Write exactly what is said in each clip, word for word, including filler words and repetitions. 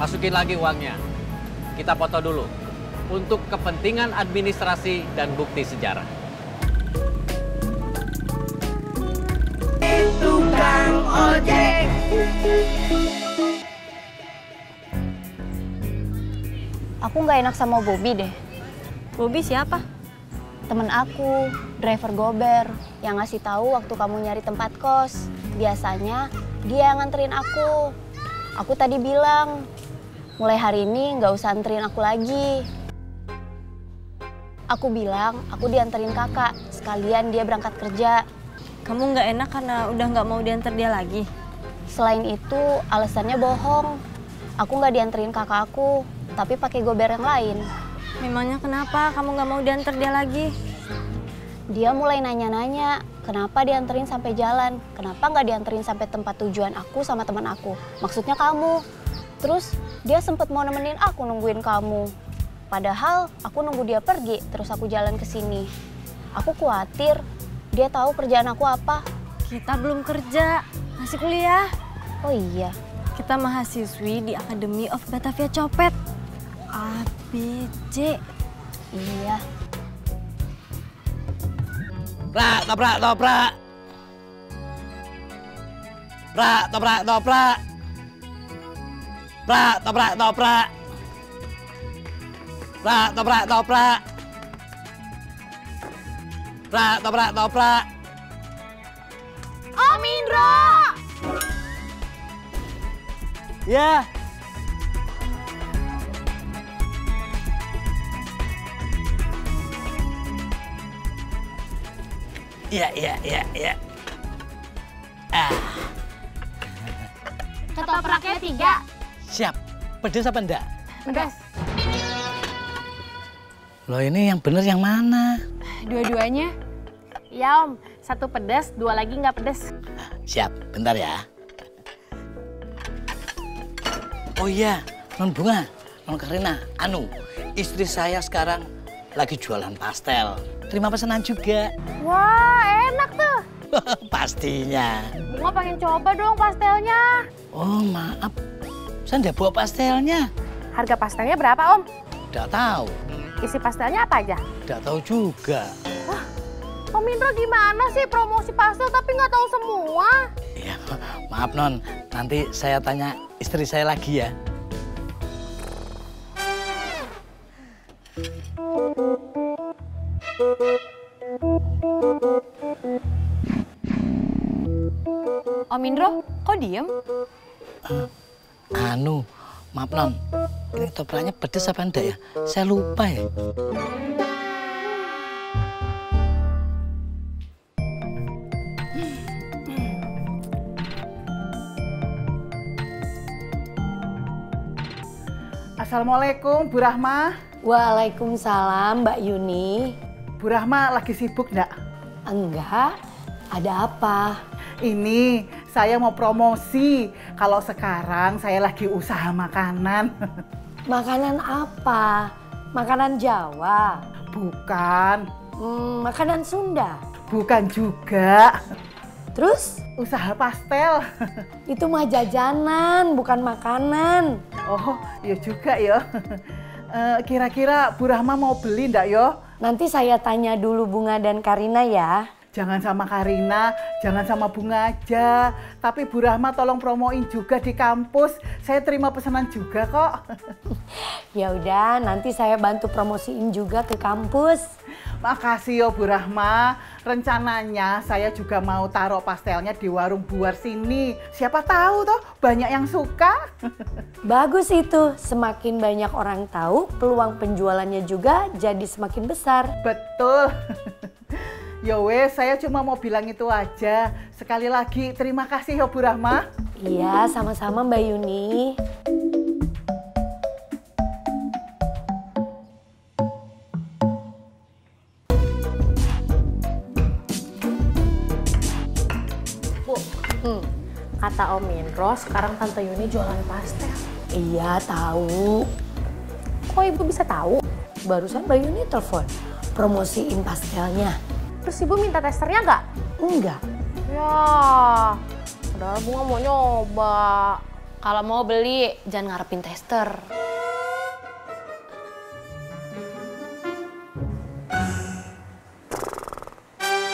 Masukin lagi uangnya. Kita foto dulu. Untuk kepentingan administrasi dan bukti sejarah. Tukang ojek. Aku nggak enak sama Bobby deh. Bobby siapa? Temen aku, driver gober, yang ngasih tahu waktu kamu nyari tempat kos. Biasanya dia yang nganterin aku. Aku tadi bilang, mulai hari ini nggak usah anterin aku lagi. Aku bilang, aku dianterin kakak, sekalian dia berangkat kerja. Kamu nggak enak karena udah nggak mau dianter dia lagi? Selain itu, alasannya bohong. Aku nggak dianterin kakak aku, tapi pakai gober yang lain. Memangnya kenapa kamu nggak mau dianter dia lagi? Dia mulai nanya-nanya, kenapa dianterin sampai jalan? Kenapa nggak dianterin sampai tempat tujuan aku sama teman aku? Maksudnya kamu. Terus dia sempet mau nemenin aku nungguin kamu. Padahal aku nunggu dia pergi, terus aku jalan ke sini. Aku khawatir dia tahu kerjaan aku apa. Kita belum kerja, masih kuliah. Oh iya. Kita mahasiswi di Academy of Batavia Copet. A B C. Iya. Prak, toprak, toprak. Prak, toprak, toprak. Prak, toprak, toprak. Prak, toprak, toprak. Prak, toprak, toprak. Om Indro! Ya. Yeah. Iya, iya, iya, iya. Ah. Ketopraknya tiga. Siap. Pedas apa enggak? Pedas. Loh, ini yang bener yang mana? Dua-duanya. Iya, Om. Satu pedas, dua lagi nggak pedas. Siap. Bentar ya. Oh iya, Non Bunga, Non Karina, anu, istri saya sekarang lagi jualan pastel. Terima pesanan juga. Wah, enak tuh. Pastinya. Bunga pengen coba dong pastelnya. Oh, maaf. Saya nggak bawa pastelnya. Harga pastelnya berapa, Om? Nggak tahu. Isi pastelnya apa aja? Nggak tahu juga. Wah, Om Indro gimana sih promosi pastel tapi nggak tahu semua? Ya, maaf, Non. Nanti saya tanya istri saya lagi ya. Om Indro, kok diem? Uh, anu, maaf Non, ini topraknya pedes apa enggak ya? Saya lupa ya. Assalamualaikum, Bu Rahma. Waalaikumsalam, Mbak Yuni. Bu Rahma lagi sibuk enggak? Enggak, ada apa? Ini saya mau promosi, kalau sekarang saya lagi usaha makanan. Makanan apa? Makanan Jawa? Bukan. Hmm, makanan Sunda? Bukan juga. Terus? Usaha pastel. Itu mah jajanan, bukan makanan. Oh, iya juga ya. Kira-kira Bu Rahma mau beli enggak ya? Nanti saya tanya dulu Bunga dan Karina ya. Jangan sama Karina, jangan sama Bunga aja. Tapi Bu Rahma tolong promoin juga di kampus. Saya terima pesanan juga kok. Ya udah, nanti saya bantu promosiin juga ke kampus. Makasih yo Bu Rahma. Rencananya saya juga mau taruh pastelnya di warung buar sini. Siapa tahu toh banyak yang suka. Bagus itu. Semakin banyak orang tahu, peluang penjualannya juga jadi semakin besar. Betul. Ya wes, saya cuma mau bilang itu aja. Sekali lagi, terima kasih ya Bu Rahma. Iya, sama-sama Mbak Yuni. Bu, hmm. kata Om Indro, sekarang Tante Yuni jualan pastel. Iya, tahu. Kok Ibu bisa tahu? Barusan Mbak Yuni telepon, promosiin pastelnya. Terus Ibu minta testernya nggak? Enggak. Ya, padahal Bunga mau nyoba. Kalau mau beli, jangan ngarepin tester.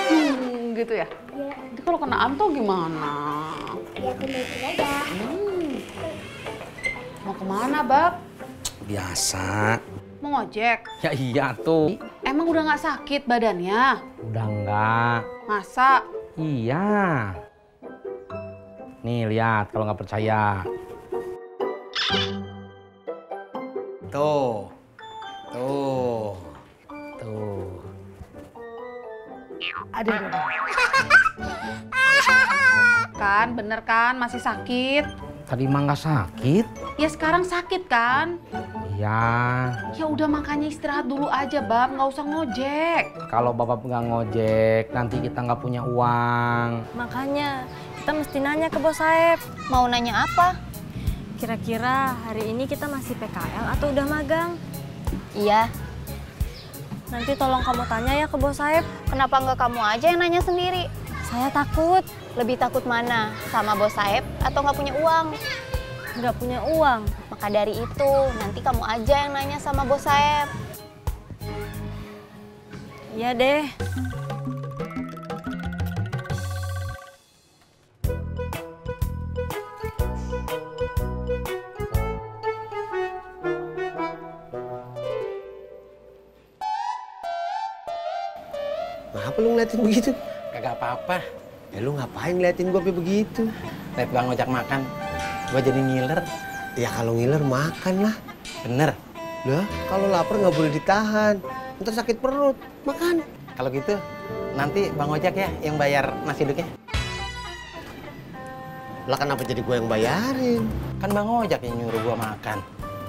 Hmm, gitu ya? Iya. Jadi kalau kena amto gimana? Ya, kembaliin aja. Hmm. Mau kemana, Bab? Biasa. Mau ngojek? Ya iya tuh. Emang udah nggak sakit badannya? Udah nggak. Masa? Iya. Nih, lihat kalau nggak percaya. Tuh. Tuh. Tuh. Aduh. Kan, bener kan? Masih sakit? Tadi mah nggak sakit. Ya sekarang sakit kan? Iya. Ya udah makanya istirahat dulu aja, Bab. Nggak usah ngojek. Kalau Bapak nggak ngojek, nanti kita nggak punya uang. Makanya kita mesti nanya ke Bos Saeb. Mau nanya apa? Kira-kira hari ini kita masih P K L atau udah magang? Iya. Nanti tolong kamu tanya ya ke Bos Saeb. Kenapa nggak kamu aja yang nanya sendiri? Saya takut. Lebih takut mana? Sama Bos Saeb atau nggak punya uang? Nggak punya uang. Maka dari itu, nanti kamu aja yang nanya sama Bos Saeb. Iya deh. Kenapa lu ngeliatin begitu? Kagak apa-apa. Ya lu ngapain ngeliatin gua begitu? Lihat Bang Ojak makan. Gua jadi ngiler. Ya kalau ngiler makan lah. Bener. Lah, kalau lapar nggak boleh ditahan. Ntar sakit perut. Makan. Kalau gitu, nanti Bang Ojak ya yang bayar nasi uduknya. Lah kenapa jadi gua yang bayarin? Kan Bang Ojak yang nyuruh gua makan.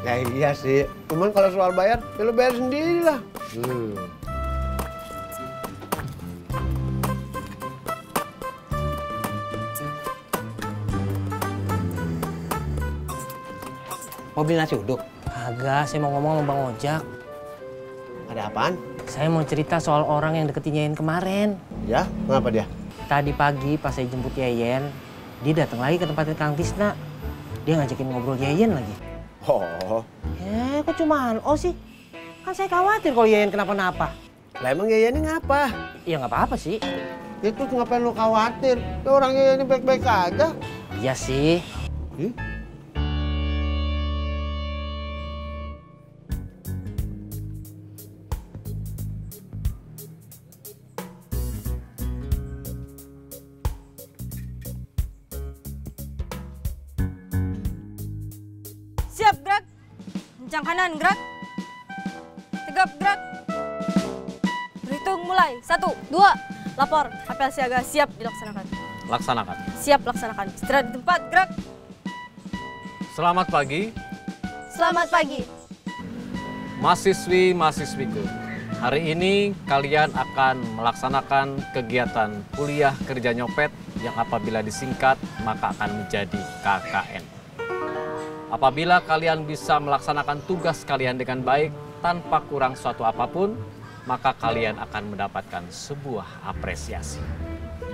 Ya iya sih. Cuman kalau soal bayar, ya lu bayar sendiri lah. Hmm. Mau beli nasi uduk? Agak, saya mau ngomong sama Bang Ojak. Ada apaan? Saya mau cerita soal orang yang deketin Yayan kemarin. Ya? Kenapa dia? Tadi pagi pas saya jemput Yayan, dia datang lagi ke tempatnya Kang Tisna. Dia ngajakin ngobrol Yayan lagi. Oh. Ya, kok cuman oh sih? Kan saya khawatir kalau Yayan kenapa-napa. Lah emang Yayan ini ngapa? Ya nggak apa-apa sih. Itu ngapain lu khawatir? Tuh orang Yayan ini baik-baik aja. Iya sih. Hmm? Siap, gerak. Kencang kanan, gerak. Tegap, gerak. Berhitung mulai. Satu, dua. Lapor. Apel siaga siap dilaksanakan. Laksanakan. Siap laksanakan. Istirahat di tempat, gerak. Selamat pagi. Selamat pagi. Mahasiswi-mahasiswiku, hari ini kalian akan melaksanakan kegiatan kuliah kerja nyopet yang apabila disingkat maka akan menjadi K K N. Apabila kalian bisa melaksanakan tugas kalian dengan baik tanpa kurang suatu apapun, maka kalian akan mendapatkan sebuah apresiasi.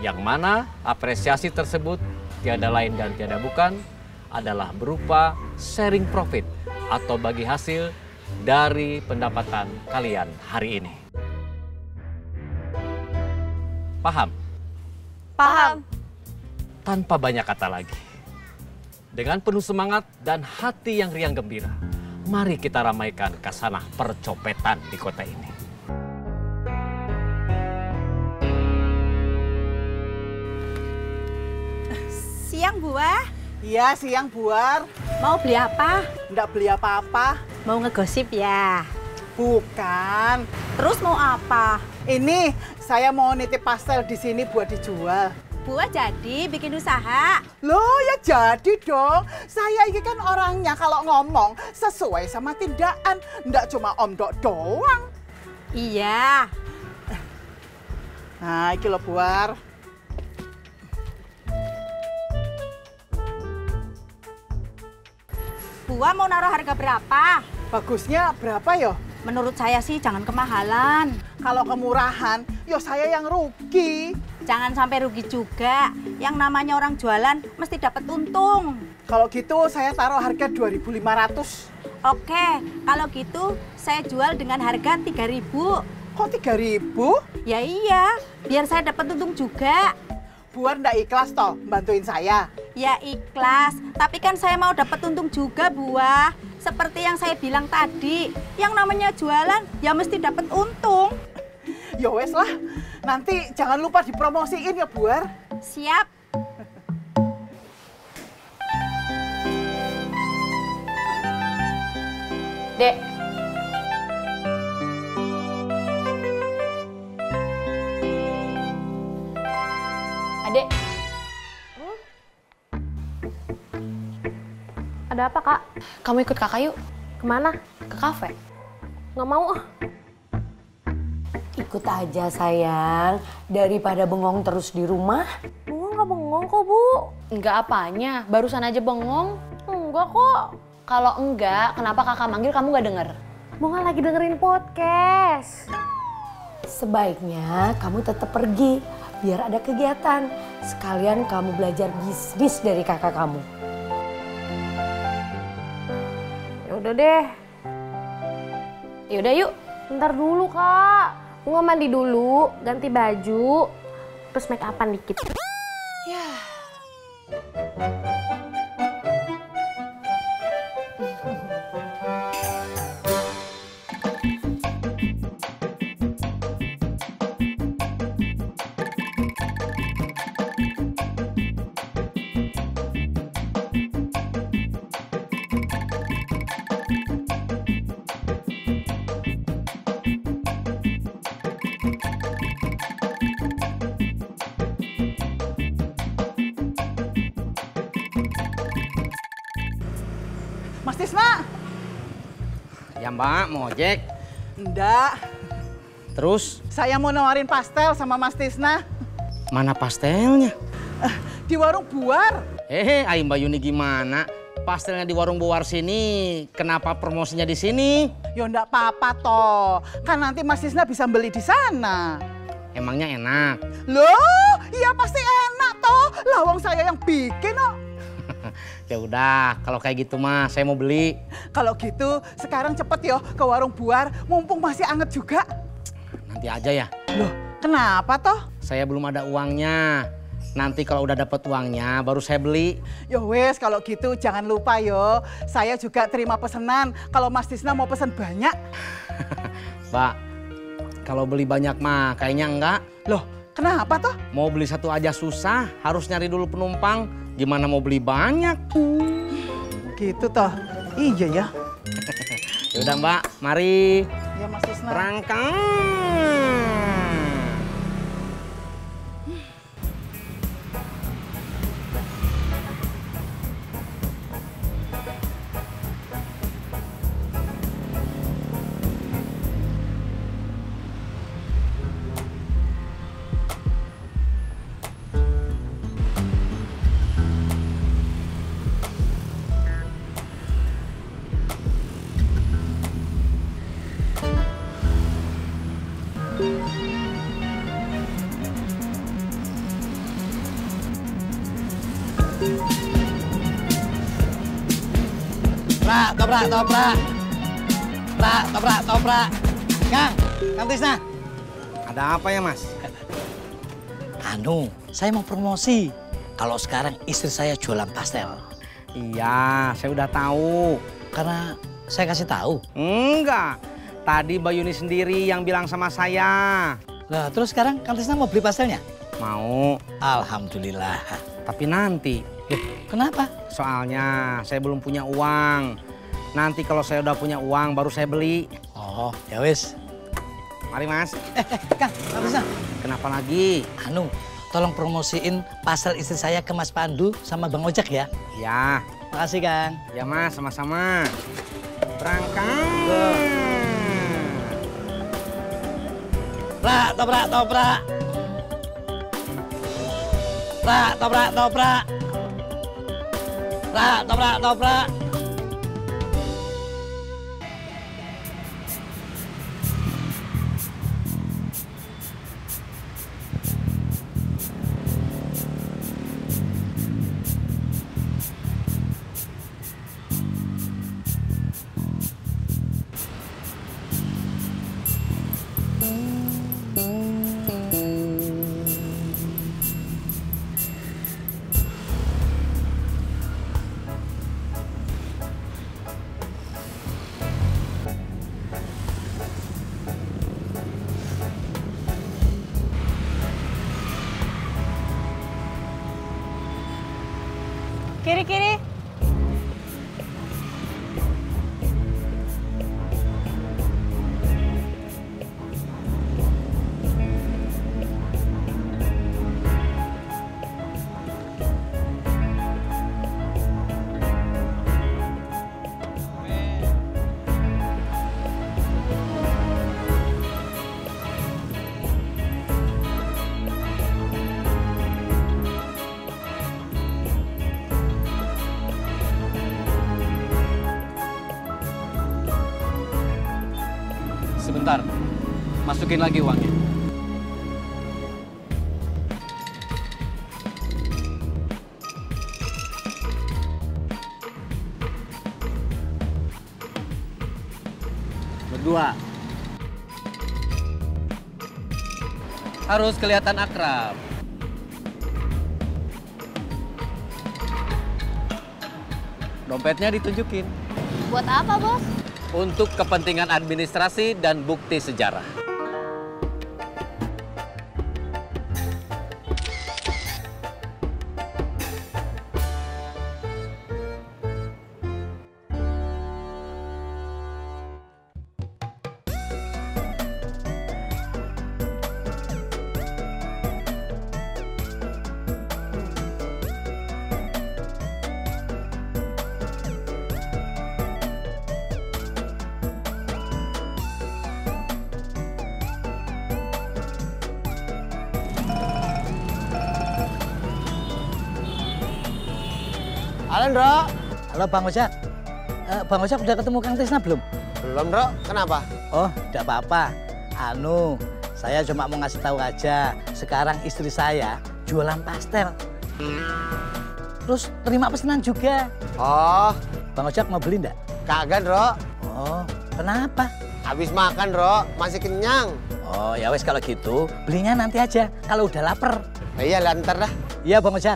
Yang mana apresiasi tersebut tiada lain dan tiada bukan adalah berupa sharing profit atau bagi hasil dari pendapatan kalian hari ini. Paham? Paham. Tanpa banyak kata lagi. Dengan penuh semangat dan hati yang riang gembira, mari kita ramaikan kasanah percopetan di kota ini. Siang, Buah. Iya, siang, Buar. Mau beli apa? Nggak beli apa-apa. Mau ngegosip ya? Bukan. Terus mau apa? Ini, saya mau nitip pastel di sini buat dijual. Buah jadi bikin usaha. Loh ya jadi dong. Saya ini kan orangnya kalau ngomong sesuai sama tindakan. Nggak cuma omdok doang. Iya. Nah iki loh Buar. Buah mau naruh harga berapa? Bagusnya berapa yo? Menurut saya sih jangan kemahalan. Kalau kemurahan, yo saya yang rugi. Jangan sampai rugi juga. Yang namanya orang jualan mesti dapat untung. Kalau gitu saya taruh harga dua ribu lima ratus. Oke, kalau gitu saya jual dengan harga tiga ribu. Kok tiga ribu? Ya iya, biar saya dapat untung juga. Buan ndak ikhlas toh bantuin saya? Ya ikhlas, tapi kan saya mau dapat untung juga, Buah. Seperti yang saya bilang tadi, yang namanya jualan ya mesti dapat untung. Ya wes lah, nanti jangan lupa dipromosiin ya, Buar. Siap. Dek. Adek. Hmm? Ada apa, Kak? Kamu ikut kakak yuk. Kemana? Ke kafe. Nggak mau. Ikut aja, sayang. Daripada bengong terus di rumah. Bunga nggak bengong kok, Bu. Nggak apanya. Barusan aja bengong. Enggak kok. Kalau enggak, kenapa kakak manggil kamu nggak denger? Bunga lagi dengerin podcast. Sebaiknya kamu tetap pergi, biar ada kegiatan. Sekalian kamu belajar bisnis dari kakak kamu. Yaudah deh. Yaudah yuk. Ntar dulu, Kak. Bunga mandi dulu, ganti baju, terus make upan dikit. Yah. Mas Tisna. Ya Mbak, mau ojek? Enggak. Terus? Saya mau nawarin pastel sama Mas Tisna. Mana pastelnya? Eh, di warung Buar. Eh, ayo Mbak Yuni gimana? Pastelnya di warung Buar sini, kenapa promosinya di sini? Ya enggak apa-apa toh, kan nanti Mas Tisna bisa beli di sana. Emangnya enak? Loh, iya pasti enak toh. Lawang saya yang bikin oh. Ya udah, kalau kayak gitu mah saya mau beli. Kalau gitu sekarang cepet yo ke warung Buar, mumpung masih anget juga. Nanti aja ya. Loh, kenapa toh? Saya belum ada uangnya. Nanti kalau udah dapat uangnya baru saya beli. Yo wes, kalau gitu jangan lupa yo. Saya juga terima pesanan. Kalau Mas Tisna mau pesan banyak. Mbak, kalau beli banyak mah kayaknya enggak. Loh, kenapa toh? Mau beli satu aja susah, harus nyari dulu penumpang. Gimana mau beli banyak? Gitu toh. Iya ya. Yaudah Mbak, mari. Ya Mas Tisna. Rangkang. Toprak, toprak, toprak. Toprak, toprak, toprak. Kang, Kang Tisna. Ada apa ya, Mas? Anu, saya mau promosi. Kalau sekarang istri saya jualan pastel. Iya, saya udah tahu. Karena saya kasih tahu. Enggak. Tadi Mbak Yuni sendiri yang bilang sama saya. Nah, terus sekarang Kang Tisna mau beli pastelnya? Mau. Alhamdulillah. Tapi nanti. Kenapa? Soalnya saya belum punya uang. Nanti kalau saya udah punya uang baru saya beli. Oh, ya wis. Mari Mas. Eh, eh Kang, Tisna. Kenapa lagi? Anu, tolong promosiin pastel istri saya ke Mas Pandu sama Bang Ojek ya. Iya. Makasih Kang. Ya Mas, sama-sama. Berangkat. Toprak, toprak, toprak. Toprak, toprak, toprak. Toprak, toprak, toprak. sebentar. Masukin lagi uangnya. Berdua. Harus kelihatan akrab. Dompetnya ditunjukin. Buat apa, Bos? Untuk kepentingan administrasi dan bukti sejarah. Halo, Ndro. Halo, Bang Ojak. Eh, Bang Ojak udah ketemu Kang Tisna belum? Belum, Ndro. Kenapa? Oh, tidak apa-apa. Anu, saya cuma mau ngasih tahu aja. Sekarang istri saya jualan pastel. Terus terima pesanan juga. Oh. Bang Ojak mau beli enggak? Kagak, Ndro. Oh, kenapa? Habis makan, Ndro. Masih kenyang. Oh, ya wes kalau gitu. Belinya nanti aja kalau udah lapar. Nah, iya, lantar dah. Iya, Bang Ojak.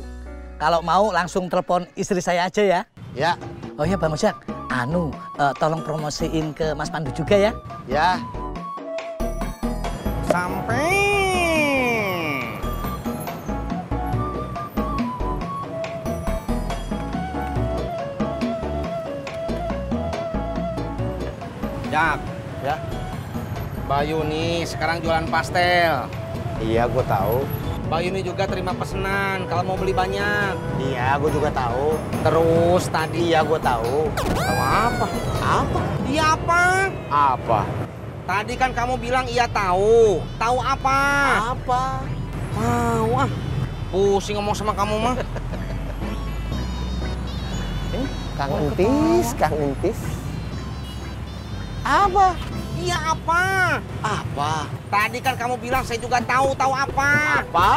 Kalau mau langsung telepon istri saya aja ya. Ya. Oh ya Bang Ojak, anu uh, tolong promosiin ke Mas Pandu juga ya. Ya. Sampai. Jak, ya. Mbak Yuni sekarang jualan pastel. Iya, gue tahu. Mbak Yuni juga terima pesanan kalau mau beli banyak. Iya, gue juga tahu. Terus tadi ya gue tahu. Tahu apa? Apa? Iya apa? Apa? Tadi kan kamu bilang iya tahu. Tahu apa? Apa? Mau ah. Pusing ngomong sama kamu mah. eh, Kang Entis, Kang Entis. Apa? Iya apa? Apa? Tadi kan kamu bilang saya juga tahu, tahu apa? Apa?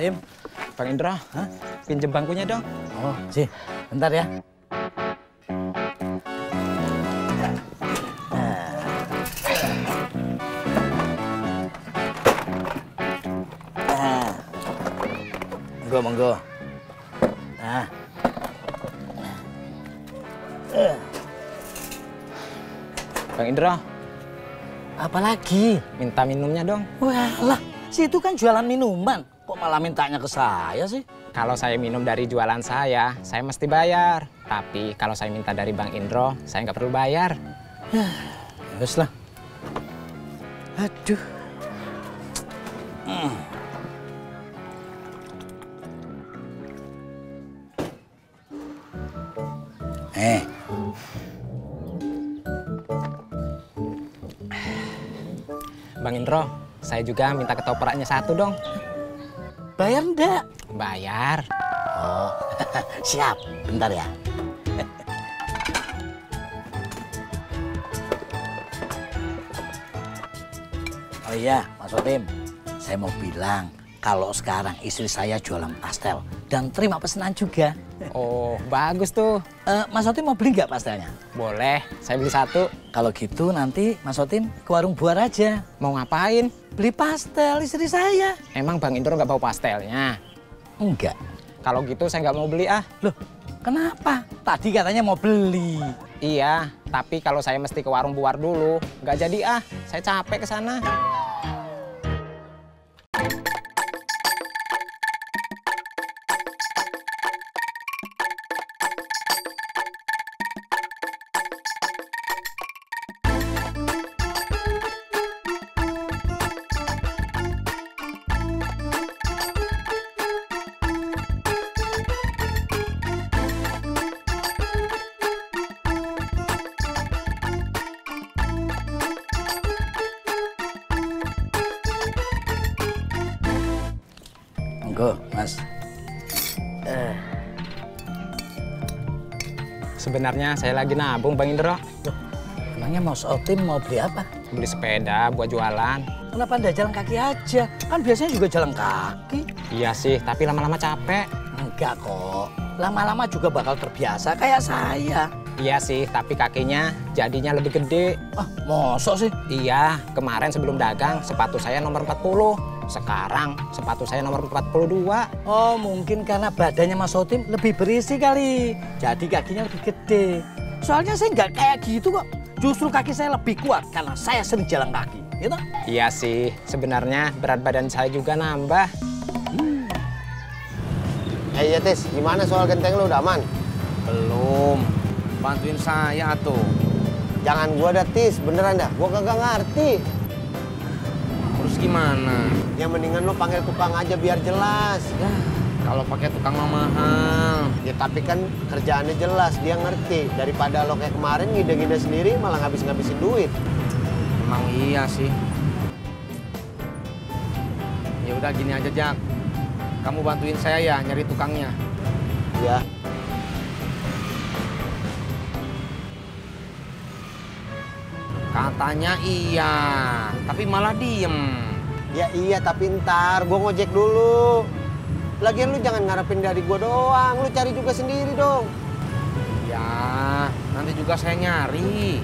Tim, Bang Indra, hah? Pinjem bangkunya dong. Oh, sih, bentar ya. Monggo, monggo. Nah. Bang Indra, apa lagi? Minta minumnya dong. Walah, situ kan jualan minuman. Kok malah mintanya ke saya sih? Kalau saya minum dari jualan saya, saya mesti bayar. Tapi kalau saya minta dari Bang Indro, saya nggak perlu bayar. Terus lah. Aduh. Hmm. Eh. Bang Indro, saya juga minta ketopraknya satu dong. Bayar enggak? Bayar. Oh, siap. Bentar ya. Oh iya, Mas Otim. Saya mau bilang kalau sekarang istri saya jualan pastel dan terima pesanan juga. Oh, bagus tuh. Uh, Mas Otim mau beli nggak pastelnya? Boleh, saya beli satu. Kalau gitu nanti Mas Otim ke warung Buar aja. Mau ngapain? Beli pastel istri saya. Emang Bang Indro nggak bawa pastelnya? Enggak. Kalau gitu saya nggak mau beli ah. Loh, kenapa? Tadi katanya mau beli. Iya, tapi kalau saya mesti ke warung Buar dulu, nggak jadi ah. Saya capek ke sana. Go, Mas. Uh. Sebenarnya saya lagi nabung, Bang Indro. Emangnya mau shouting, mau beli apa? Beli sepeda buat jualan. Kenapa enggak jalan kaki aja? Kan biasanya juga jalan kaki. Iya sih, tapi lama-lama capek. Enggak kok. Lama-lama juga bakal terbiasa kayak saya. Iya sih, tapi kakinya jadinya lebih gede. Ah, mosok sih? Iya, kemarin sebelum dagang sepatu saya nomor empat puluh. Sekarang sepatu saya nomor empat puluh dua. Oh, mungkin karena badannya Mas Sotim lebih berisi kali. Jadi kakinya lebih gede. Soalnya saya nggak kayak gitu kok. Justru kaki saya lebih kuat karena saya sering jalan kaki. Gitu? Iya sih, sebenarnya berat badan saya juga nambah. Hmm. Hey, Tis, gimana soal genteng lu? Udah aman? Belum. Bantuin saya tuh. Jangan gua dah, Tis, beneran dah. Gua kagak ngerti. Terus gimana? Ya mendingan lo panggil tukang aja biar jelas. Ya, kalau pakai tukang mah mahal. Ya tapi kan kerjaannya jelas, dia ngerti. Daripada lo kayak kemarin gide-gide sendiri malah ngabis-ngabisin duit. Emang iya sih. Ya udah gini aja, Jak. Kamu bantuin saya ya nyari tukangnya. Ya. Katanya iya, tapi malah diem. Ya iya, tapi ntar gue ngojek dulu. Lagian lu jangan ngarepin dari gue doang, lu cari juga sendiri dong. Ya, nanti juga saya nyari.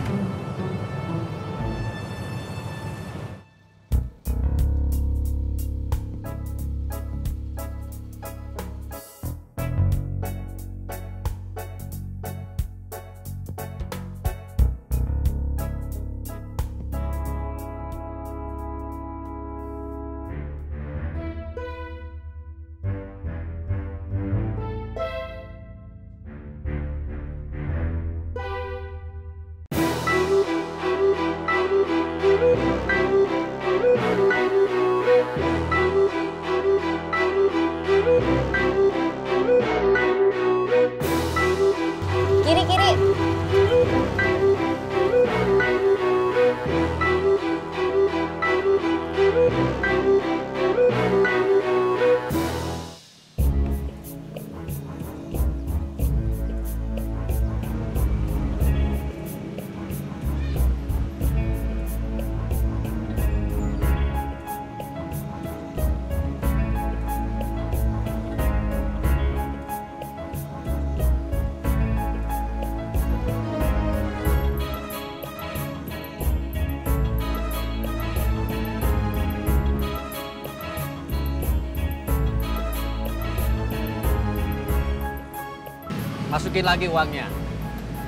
Masukin lagi uangnya.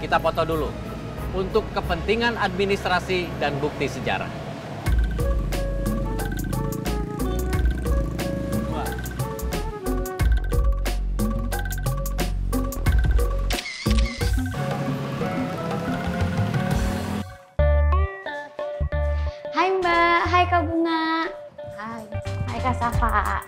Kita foto dulu. Untuk kepentingan administrasi dan bukti sejarah. Hai Mbak, hai Kak Bunga. Hai. Hai Kak Safa. Hai.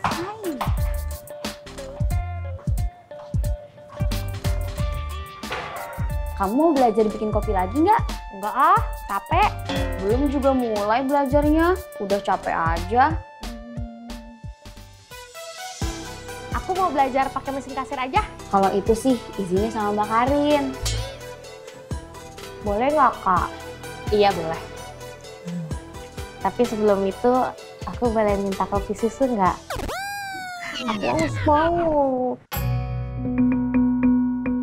Kamu belajar bikin kopi lagi nggak? Nggak ah, capek. Belum juga mulai belajarnya, udah capek aja. Aku mau belajar pakai mesin kasir aja. Kalau itu sih izinnya sama Mbak Karin. Boleh nggak, Kak? Iya, boleh. Hmm. Tapi sebelum itu, aku boleh minta kopi susu nggak? Aku harus mau.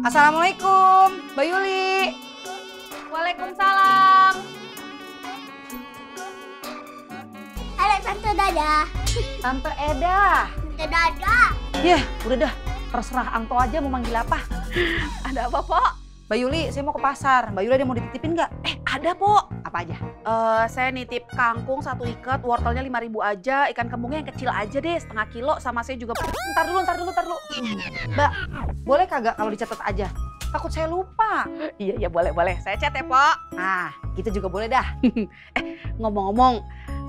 Assalamualaikum, Mbak Yuli. Waalaikumsalam. Halo Tante Dada. Tante Eda. Tante Dada. Yah, udah dah. Terserah Angto aja mau manggil apa. Ada apa, Pok? Mbak Yuli, saya mau ke pasar. Mbak Yuli ada mau dititipin nggak? Eh, ada, Pok. Apa aja? Uh, saya nitip kangkung satu ikat, wortelnya lima ribu aja, ikan kembungnya yang kecil aja deh, setengah kilo, sama saya juga. Ntar dulu, ntar dulu, ntar dulu. Mbak, boleh kagak kalau dicatat aja? Takut saya lupa. Iya, iya boleh, boleh. Saya catat ya, Pok. Nah, gitu juga boleh dah. eh, ngomong-ngomong,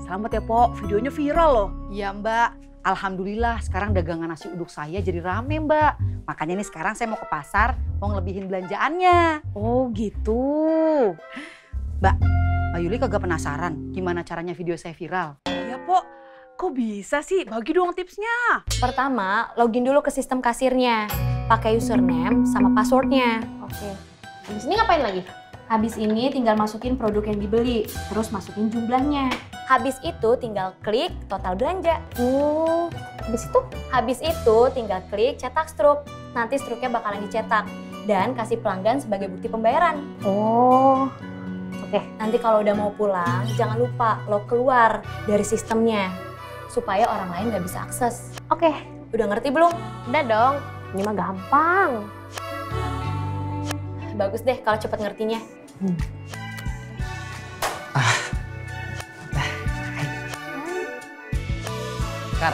selamat ya, Pok. Videonya viral loh. Iya, Mbak. Alhamdulillah, sekarang dagangan nasi uduk saya jadi rame, Mbak. Makanya nih sekarang saya mau ke pasar, mau ngelebihin belanjaannya. Oh, gitu. Mbak, Mbak Yuli kagak penasaran gimana caranya video saya viral? Iya, Pok. Kok bisa sih? Bagi dong tipsnya. Pertama, login dulu ke sistem kasirnya. Pakai username sama passwordnya. Oke. Habis ini ngapain lagi? Habis ini tinggal masukin produk yang dibeli. Terus masukin jumlahnya. Habis itu tinggal klik total belanja. Oh, habis itu? Habis itu tinggal klik cetak struk. Nanti struknya bakalan dicetak. Dan kasih pelanggan sebagai bukti pembayaran. Oh. Oke. Nanti kalau udah mau pulang, jangan lupa lo keluar dari sistemnya. Supaya orang lain nggak bisa akses. Oke, udah ngerti belum? Udah dong, ini mah gampang. Bagus deh kalau cepet ngertinya. Hmm. Ah. Ah. Kar,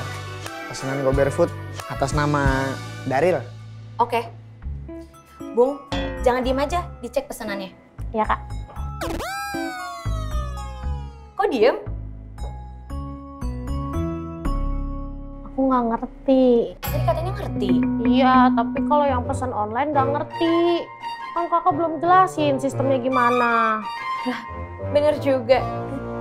pesanan Go Barefoot atas nama Daril. Oke. Bung, jangan diem aja, dicek pesanannya. Iya, Kak. Kok diem? Aku nggak ngerti. Jadi katanya ngerti? Iya, tapi kalau yang pesan online nggak ngerti. Kan kakak belum jelasin sistemnya gimana. Bener juga.